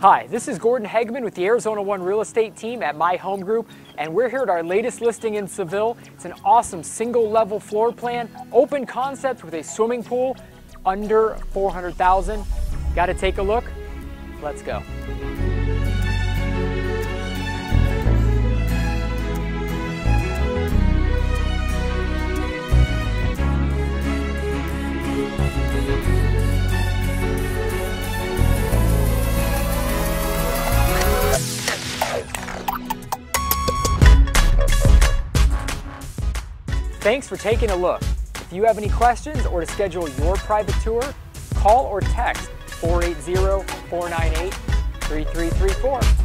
Hi, this is Gordon Hageman with the Arizona One Real Estate Team at My Home Group, and we're here at our latest listing in Seville. It's an awesome single-level floor plan, open concept with a swimming pool, under $400,000. Got to take a look. Let's go. Thanks for taking a look. If you have any questions or to schedule your private tour, call or text 480-498-3334.